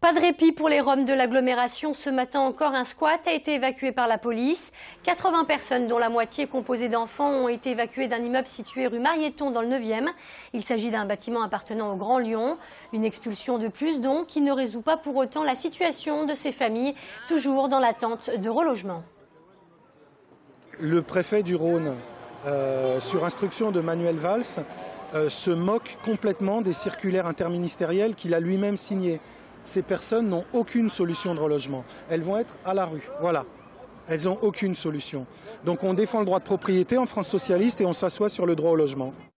Pas de répit pour les roms de l'agglomération. Ce matin encore, un squat a été évacué par la police. 80 personnes, dont la moitié composée d'enfants, ont été évacuées d'un immeuble situé rue Marietton dans le 9e. Il s'agit d'un bâtiment appartenant au Grand Lyon. Une expulsion de plus donc, qui ne résout pas pour autant la situation de ces familles, toujours dans l'attente de relogement. Le préfet du Rhône, sur instruction de Manuel Valls, se moque complètement des circulaires interministérielles qu'il a lui-même signées. Ces personnes n'ont aucune solution de relogement. Elles vont être à la rue. Voilà. Elles n'ont aucune solution. Donc on défend le droit de propriété en France socialiste et on s'assoit sur le droit au logement.